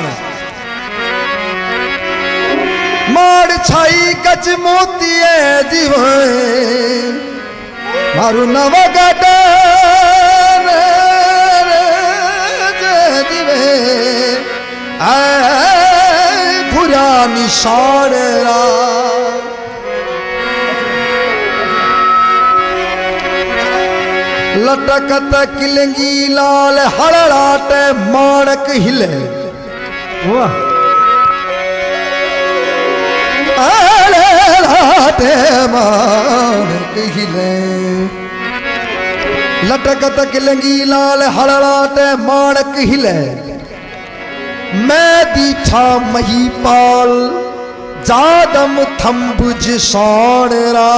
निशान। माड़ छाई गज मोतिए जीवाए मारू नव गडे भुरा निशान रा लटकत किलंगी लाल हड़लाट माणक हिले हड़लाट माणक हिले लटकत किलंगी लाल हड़लाट माणक हिले मैं दीछा महीपाल जादम थम्बुज सौणरा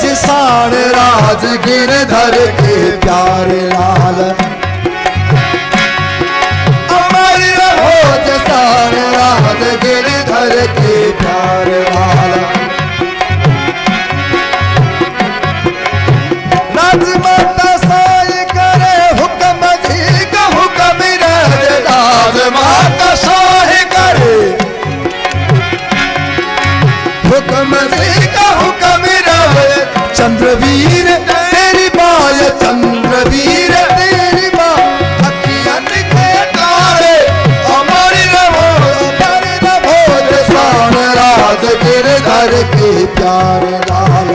जिसान राज गिरधर के प्यार लाल अमर रहो जिसान राज गिरधर के प्यार लाल राजमत साई करे हुक्म ठीक हुक्म राज राजमत साई करे हुक्म ठीक हुक्म चंद्रवीर तेरी बाय चंद्रवीर तेरी बारे हमारी नभोज सान राज तेरे घर के प्यार लाल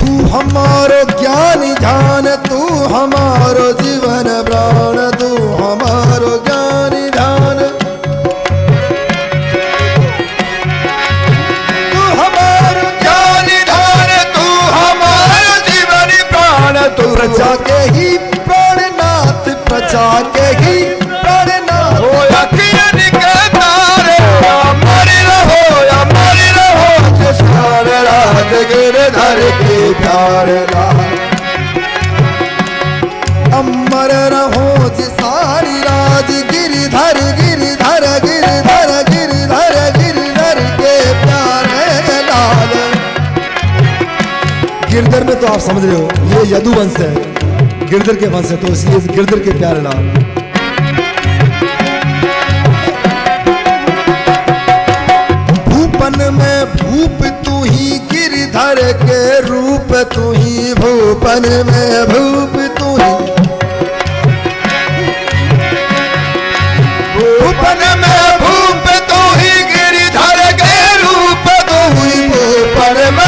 तू हमारो ज्ञान ध्यान तू हमारो जीवन प्राण तू हमारो ज्ञान ध्यान प्रजा के ही प्राणनाथ प्रजा के ही प्राणनाथ हो अखियां निकलतार हमारी रहो जिसान राज गिरधर के प्यार लाल अमर रहो जिसारी राज गिरधर गिरधर गिरधर गिरधर गिरधर के प्यार लाल। गिरधर में तो आप समझ रहे हो ये यदु वंश है, गिरधर के वंश है, तो इसलिए गिरधर के प्यारे लाल। भूपन में भूप तू ही गिरधर के रूप तू ही भूपन में भूप तू ही भूपन में भूप तू ही गिरधर के रूप तू ही भूपन में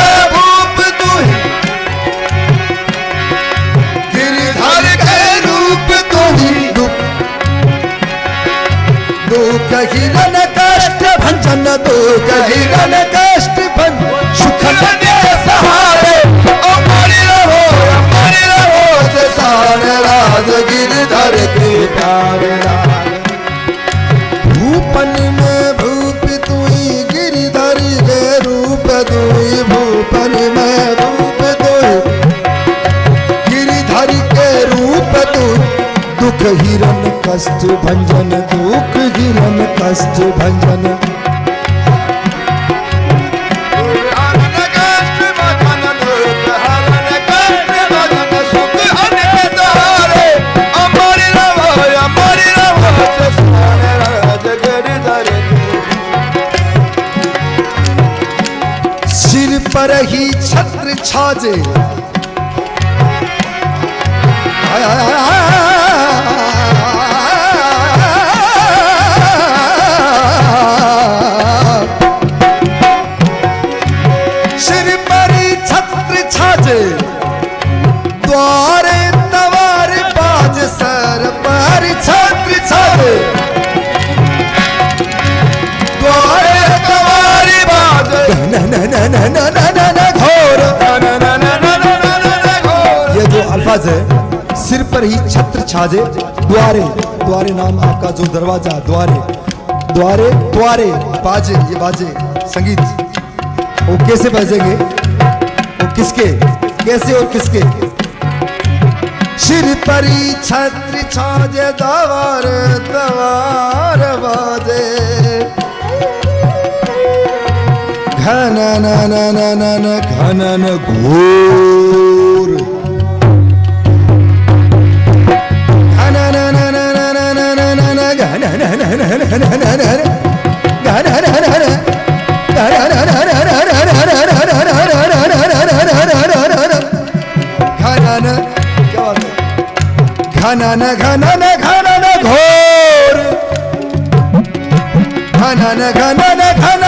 हिरण कष्ट भंजन तो हिरण कष्ट भंजन सुख सहारे अमर रहो जिसान राज गिरधर के प्यार लाल। भूपन में भूप तू ही गिरधर के रूप तू ही भूपन में रूप तू गिरधर के रूप तू दुख हिरण कष्ट भंजन दुख हिरण कष्ट भंजन सिर पर ही छत्र छाजे ये जो अल्फाज है सिर पर ही छत्र छाजे द्वारे द्वारे नाम आपका जो दरवाजा द्वारे द्वारे द्वारे बाजे, ये बाजे संगीत वो कैसे बजेंगे, वो किसके, कैसे और किसके। सिर परी छत्र छाजे द्वार द्वार बाजे घन न न घन न घोर घन न घन घन घन घोर घन घन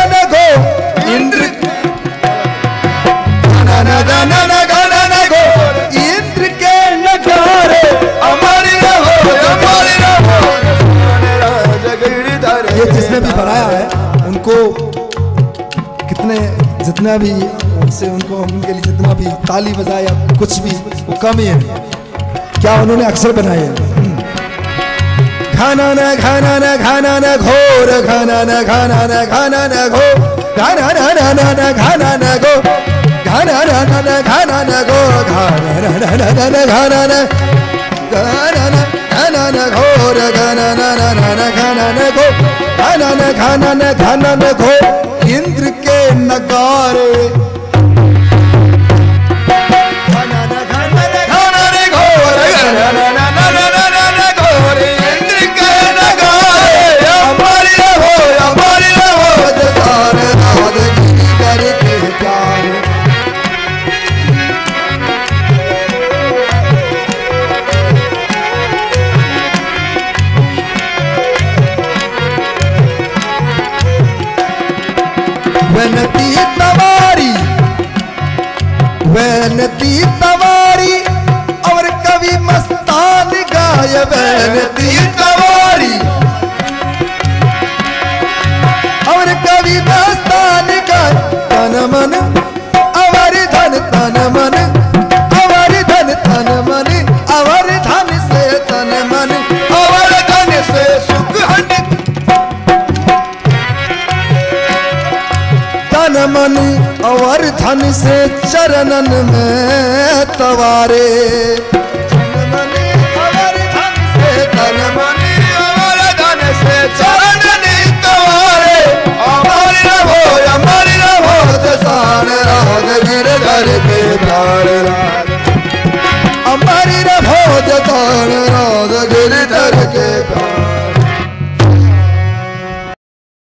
इंद्र गणन गो इंद्र के नगारे अमर रहो जगीरदार। ये जिसने भी बनाया है उनको कितने जितना भी उनसे उनको उनके लिए जितना भी ताली बजाया कुछ भी वो कम ही है क्या उन्होंने अक्सर बनाए हैं। घन घन घन घोर घन घन घन घो घन घन घन घो घन घन घो घन घन घोर घन घन घन घो इंद्र के नगारे वैनती तवारी और कवि मस्तान गाय वैनती तवारी और कवि मस्तान गाय। तन मन अवर धन तन मन अवर धन से सुख हट तन मन अवर धन से चरणन में तवारे तन मन अवर धन से चरणन तवारे अमर रहो जसान राज गिरधर के द्वार।